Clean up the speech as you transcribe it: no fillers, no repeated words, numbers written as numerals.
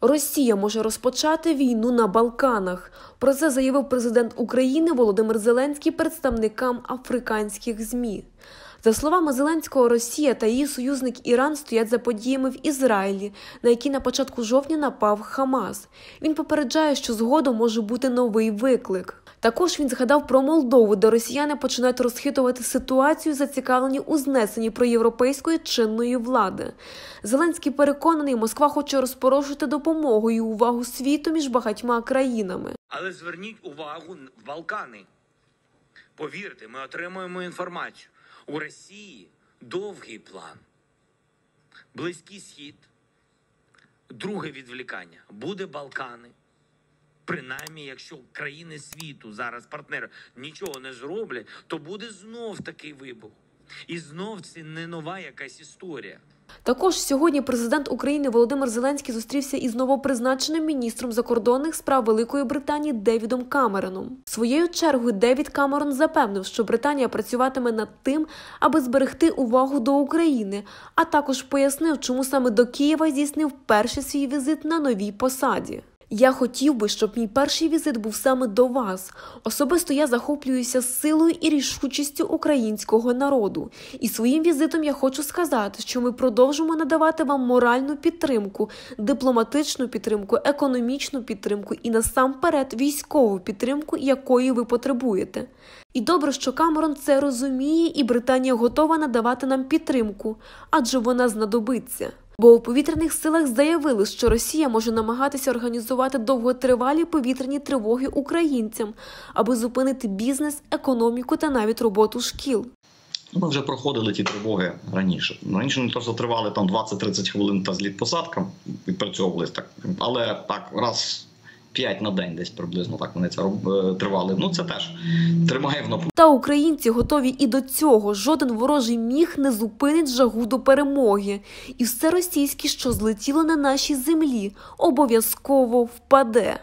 Росія може розпочати війну на Балканах. Про це заявив президент України Володимир Зеленський представникам африканських ЗМІ. За словами Зеленського, Росія та її союзник Іран стоять за подіями в Ізраїлі, на які на початку жовтня напав Хамас. Він попереджає, що згодом може бути новий виклик. Також він згадав про Молдову, де росіяни починають розхитувати ситуацію, зацікавлені у знесенні проєвропейської чинної влади. Зеленський переконаний, Москва хоче розпорошити допомогу і увагу світу між багатьма країнами. Але зверніть увагу в Балкани. Повірте, ми отримуємо інформацію. У Росії довгий план. Близький Схід, друге відволікання, буде Балкани. Принаймні, якщо країни світу, зараз партнери, нічого не зроблять, то буде знов такий вибух. І знов це не нова якась історія. Також сьогодні президент України Володимир Зеленський зустрівся із новопризначеним міністром закордонних справ Великої Британії Девідом Камероном. Своєю чергою Девід Камерон запевнив, що Британія працюватиме над тим, аби зберегти увагу до України, а також пояснив, чому саме до Києва здійснив перший свій візит на новій посаді. «Я хотів би, щоб мій перший візит був саме до вас. Особисто я захоплююся силою і рішучістю українського народу. І своїм візитом я хочу сказати, що ми продовжимо надавати вам моральну підтримку, дипломатичну підтримку, економічну підтримку і насамперед військову підтримку, якої ви потребуєте. І добре, що Камерон це розуміє, і Британія готова надавати нам підтримку, адже вона знадобиться». Бо у повітряних силах заявили, що Росія може намагатися організувати довготривалі повітряні тривоги українцям, аби зупинити бізнес, економіку та навіть роботу шкіл. Ми вже проходили ті тривоги раніше. Раніше вони просто тривали 20-30 хвилин та зліт-посадка, відпрацьовувалися так. Але так, раз 5 на день десь приблизно так вони це тривали. Це теж тримає в напрузі. Та українці готові і до цього. Жоден ворожий міг не зупинить жагу до перемоги. І все російське, що злетіло на нашій землі, обов'язково впаде.